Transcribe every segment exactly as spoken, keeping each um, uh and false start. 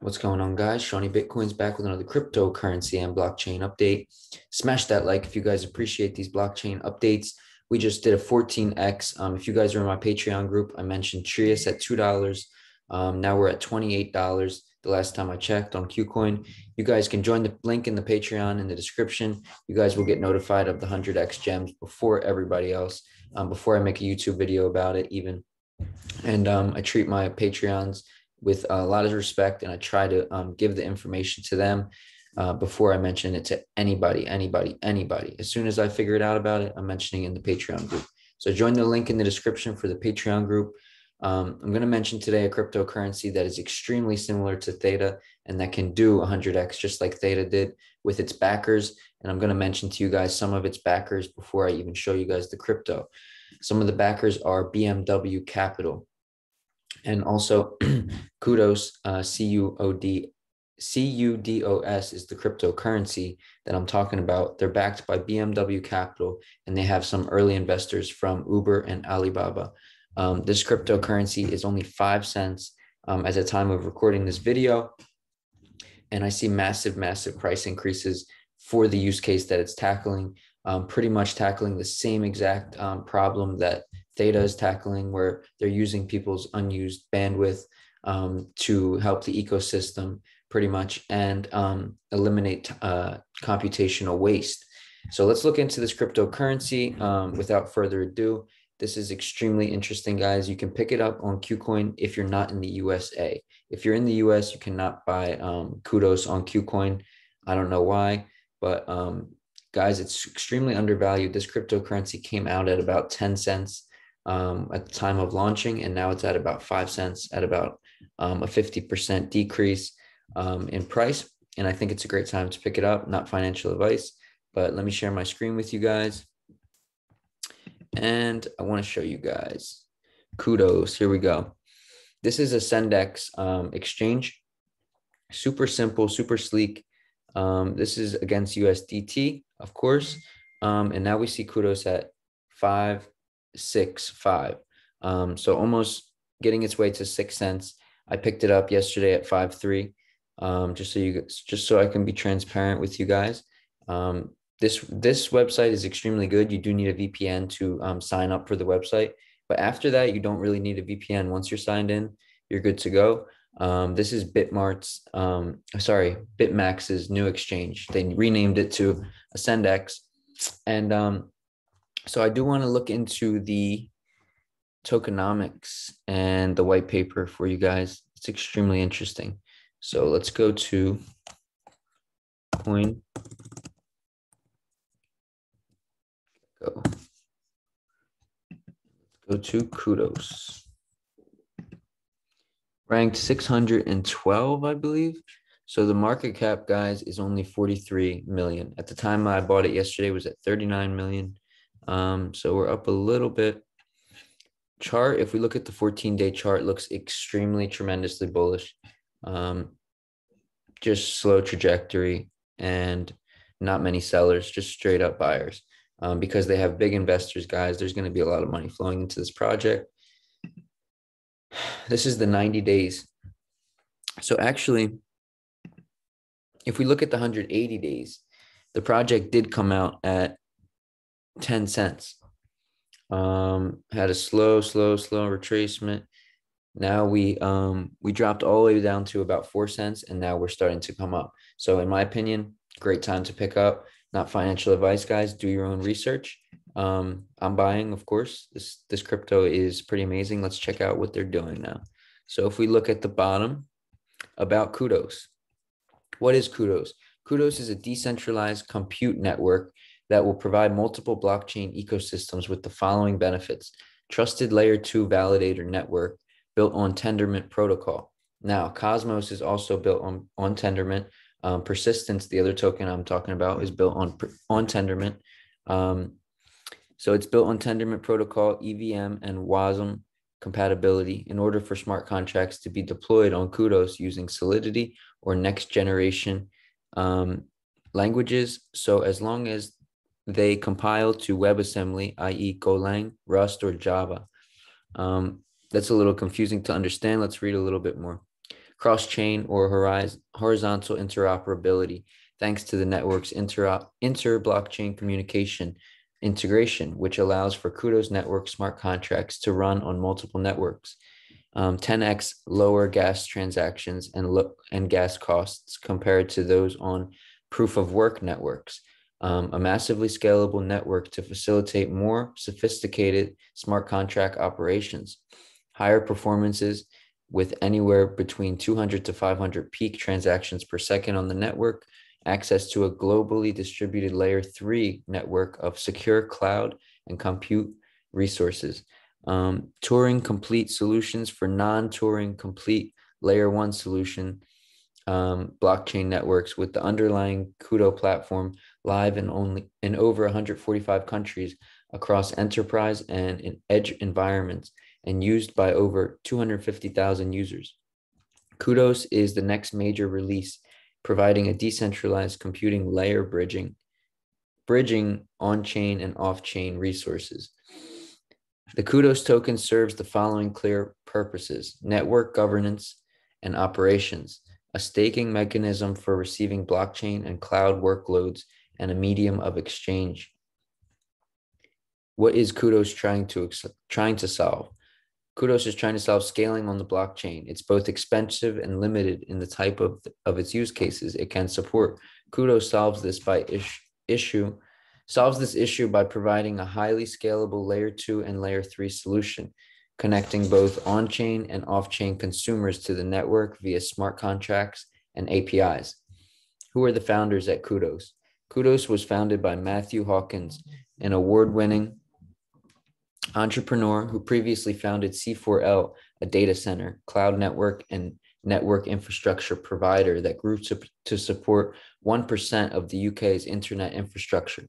What's going on, guys? Shawnee Bitcoin's back with another cryptocurrency and blockchain update. Smash that like if you guys appreciate these blockchain updates. We just did a fourteen X. Um, if you guys are in my Patreon group, I mentioned Trius at two dollars. Um, now we're at twenty-eight dollars. The last time I checked on KuCoin. You guys can join the link in the Patreon in the description. You guys will get notified of the one hundred X gems before everybody else, um, before I make a YouTube video about it even. And um, I treat my Patreons with a lot of respect, and I try to um, give the information to them uh, before I mention it to anybody, anybody, anybody. As soon as I figure it out about it, I'm mentioning it in the Patreon group. So join the link in the description for the Patreon group. Um, I'm going to mention today a cryptocurrency that is extremely similar to Theta and that can do one hundred X just like Theta did with its backers. And I'm going to mention to you guys some of its backers before I even show you guys the crypto. Some of the backers are B M W Capital, and also CUDOS, uh, C U O D, C U D O S is the cryptocurrency that I'm talking about. They're backed by B M W Capital, and they have some early investors from Uber and Alibaba. Um, this cryptocurrency is only five cents um, at the time of recording this video. And I see massive, massive price increases for the use case that it's tackling, um, pretty much tackling the same exact um, problem that Theta is tackling, where they're using people's unused bandwidth um, to help the ecosystem pretty much and um, eliminate uh, computational waste. So let's look into this cryptocurrency um, without further ado. This is extremely interesting, guys. You can pick it up on KuCoin if you're not in the U S A. If you're in the U S, you cannot buy um, CUDOS on KuCoin. I don't know why, but um, guys, it's extremely undervalued. This cryptocurrency came out at about ten cents. Um, at the time of launching, and now it's at about five cents at about um, a fifty percent decrease um, in price. And I think it's a great time to pick it up, not financial advice, but let me share my screen with you guys. And I want to show you guys CUDOS. Here we go. This is AscendEX um, exchange. Super simple, super sleek. Um, this is against U S D T, of course. Um, and now we see CUDOS at five. Six five, um, so almost getting its way to six cents. I picked it up yesterday at five three, um, just so you just so I can be transparent with you guys. Um, this this website is extremely good. You do need a V P N to um, sign up for the website, but after that, you don't really need a V P N. Once you're signed in, you're good to go. Um, this is Bitmart's, um, sorry, Bitmax's new exchange. They renamed it to AscendEX, and um. So I do want to look into the tokenomics and the white paper for you guys. It's extremely interesting. So let's go to coin. Go. Go to CUDOS. Ranked six hundred twelve, I believe. So the market cap, guys, is only forty-three million. At the time I bought it yesterday, it was at thirty-nine million. Um, so we're up a little bit. Chart, if we look at the fourteen day chart, looks extremely tremendously bullish. Um, just slow trajectory and not many sellers, just straight up buyers. Um, because they have big investors, guys, there's going to be a lot of money flowing into this project. This is the ninety days. So actually, if we look at the one hundred eighty days, the project did come out at ten cents. Um, had a slow, slow, slow retracement. Now we um we dropped all the way down to about four cents, and now we're starting to come up. So in my opinion, great time to pick up. Not financial advice, guys. Do your own research. Um, I'm buying, of course. This this crypto is pretty amazing. Let's check out what they're doing now. So if we look at the bottom, about CUDOS. What is CUDOS? CUDOS is a decentralized compute network that will provide multiple blockchain ecosystems with the following benefits. Trusted layer two validator network built on Tendermint protocol. Now, Cosmos is also built on, on Tendermint. Um, Persistence, the other token I'm talking about, is built on, on Tendermint. Um, so it's built on Tendermint protocol, E V M, and wasm compatibility in order for smart contracts to be deployed on CUDOS using Solidity or next generation um, languages. So as long as they compile to WebAssembly, that is. Golang, Rust, or Java. Um, that's a little confusing to understand. Let's read a little bit more. cross-chain or horizontal interoperability, thanks to the network's inter-blockchain inter communication integration, which allows for CUDOS network smart contracts to run on multiple networks. Um, ten X lower gas transactions and, lo and gas costs compared to those on proof-of-work networks. Um, a massively scalable network to facilitate more sophisticated smart contract operations. Higher performances with anywhere between two hundred to five hundred peak transactions per second on the network. Access to a globally distributed layer three network of secure cloud and compute resources. Um, Turing complete solutions for non-Turing complete layer one solution um, blockchain networks with the underlying Cudo platform live in only in over one hundred forty-five countries across enterprise and in edge environments and used by over two hundred fifty thousand users. CUDOS is the next major release, providing a decentralized computing layer bridging, bridging on-chain and off-chain resources. The CUDOS token serves the following clear purposes: network governance and operations, a staking mechanism for receiving blockchain and cloud workloads, and a medium of exchange. What is CUDOS trying to, trying to solve? CUDOS is trying to solve scaling on the blockchain. It's both expensive and limited in the type of, of its use cases it can support. CUDOS solves this by is, issue, solves this issue by providing a highly scalable layer two and layer three solution, connecting both on-chain and off-chain consumers to the network via smart contracts and A P Is. Who are the founders at CUDOS? CUDOS was founded by Matthew Hawkins, an award-winning entrepreneur who previously founded C four L, a data center, cloud network, and network infrastructure provider that grew to, to support one percent of the U K's internet infrastructure.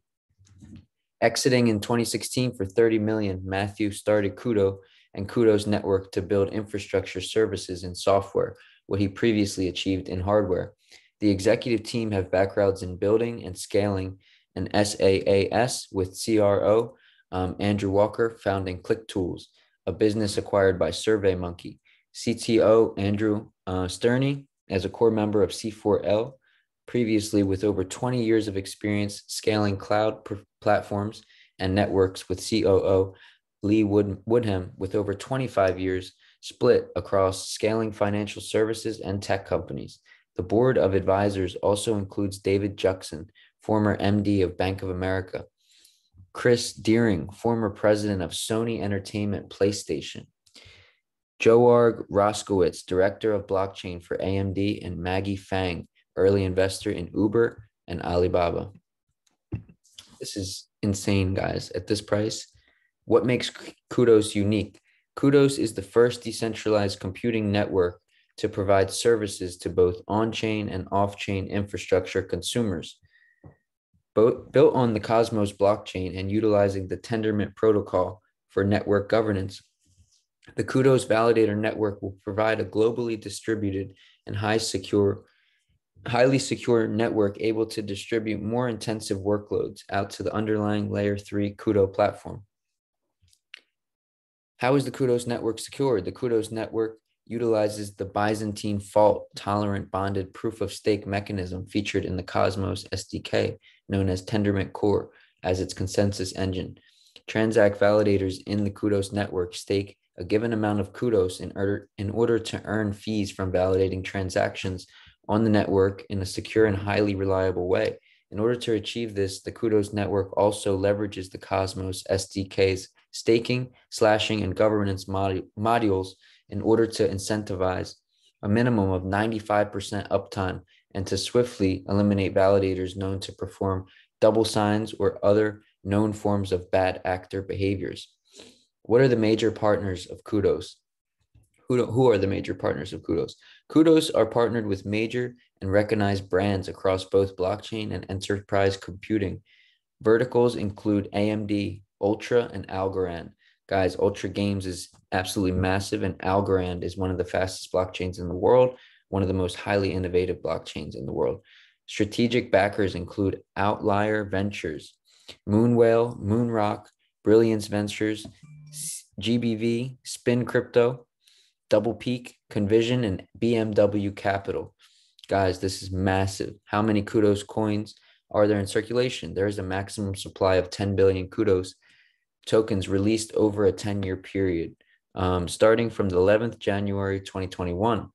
Exiting in twenty sixteen for thirty million dollars, Matthew started Cudo and Cudo's network to build infrastructure services and software, what he previously achieved in hardware. The executive team have backgrounds in building and scaling an SaaS with C R O, Um, Andrew Walker, founding Click Tools, a business acquired by SurveyMonkey. C T O Andrew uh, Sterney, as a core member of C four L, previously with over twenty years of experience scaling cloud platforms and networks, with C O O Lee Wood-ham, with over twenty-five years split across scaling financial services and tech companies. The board of advisors also includes David Juxon, former M D of Bank of America, Chris Deering, former president of Sony Entertainment PlayStation, Joarg Roskowitz, director of blockchain for A M D, and Maggie Fang, early investor in Uber and Alibaba. This is insane, guys, at this price. What makes CUDOS unique? CUDOS is the first decentralized computing network to provide services to both on-chain and off-chain infrastructure consumers. Built on the Cosmos blockchain and utilizing the Tendermint protocol for network governance, the CUDOS validator network will provide a globally distributed and high secure, highly secure network able to distribute more intensive workloads out to the underlying layer three CUDO platform. How is the CUDOS network secure? The CUDOS network utilizes the Byzantine fault-tolerant bonded proof-of-stake mechanism featured in the Cosmos S D K, known as Tendermint Core, as its consensus engine. Transact validators in the CUDOS network stake a given amount of CUDOS in order, in order to earn fees from validating transactions on the network in a secure and highly reliable way. In order to achieve this, the CUDOS network also leverages the Cosmos S D K's staking, slashing, and governance mod modules in order to incentivize a minimum of ninety-five percent uptime and to swiftly eliminate validators known to perform double signs or other known forms of bad actor behaviors. What are the major partners of CUDOS? Who, who are the major partners of CUDOS? CUDOS are partnered with major and recognized brands across both blockchain and enterprise computing. Verticals include A M D, Ultra, and Algorand. Guys, Ultra Games is absolutely massive, and Algorand is one of the fastest blockchains in the world, one of the most highly innovative blockchains in the world. Strategic backers include Outlier Ventures, Moon Whale, Moonrock, Brilliance Ventures, G B V, Spin Crypto, Double Peak, Convision, and B M W Capital. Guys, this is massive. How many Kudos coins are there in circulation? There is a maximum supply of ten billion Kudos tokens released over a ten-year period, um, starting from the eleventh of January twenty twenty-one.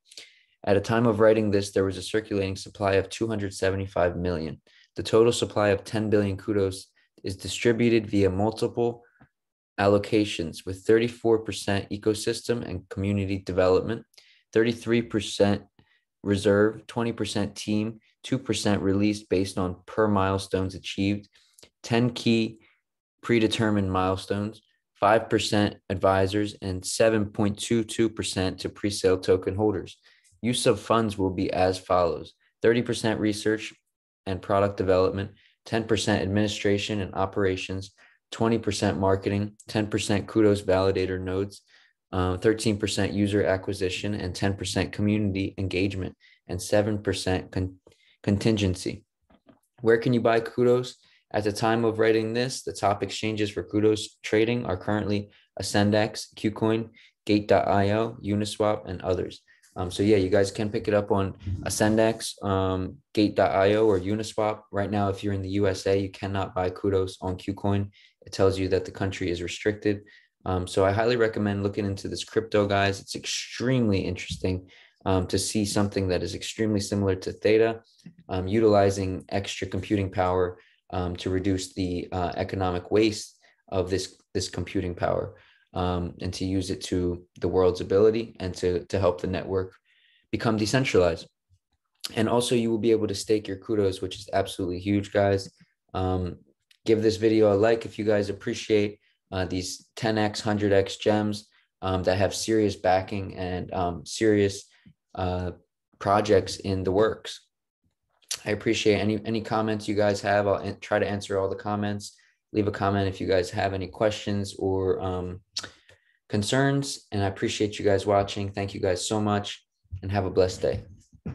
At a time of writing this, there was a circulating supply of two hundred seventy-five million. The total supply of ten billion Kudos is distributed via multiple allocations, with thirty-four percent ecosystem and community development, thirty-three percent reserve, twenty percent team, two percent released based on per milestones achieved, ten key predetermined milestones, five percent advisors, and seven point two two percent to pre-sale token holders. Use of funds will be as follows: thirty percent research and product development, ten percent administration and operations, twenty percent marketing, ten percent Kudos validator nodes, uh, thirteen percent user acquisition, and ten percent community engagement, and seven percent con contingency. Where can you buy Kudos? At the time of writing this, the top exchanges for Kudos trading are currently AscendEX, KuCoin, Gate dot i o, Uniswap, and others. Um, so yeah, you guys can pick it up on AscendEX, um, Gate dot i o, or Uniswap. Right now, if you're in the U S A, you cannot buy Kudos on KuCoin. It tells you that the country is restricted. Um, so I highly recommend looking into this crypto, guys. It's extremely interesting um, to see something that is extremely similar to Theta, um, utilizing extra computing power um, to reduce the uh, economic waste of this, this computing power. Um, and to use it to the world's ability and to, to help the network become decentralized. And also you will be able to stake your Kudos, which is absolutely huge, guys. Um, give this video a like if you guys appreciate uh, these ten X, one hundred X gems um, that have serious backing and um, serious uh, projects in the works. I appreciate any, any comments you guys have. I'll try to answer all the comments. Leave a comment if you guys have any questions or um, concerns. And I appreciate you guys watching. Thank you guys so much and have a blessed day.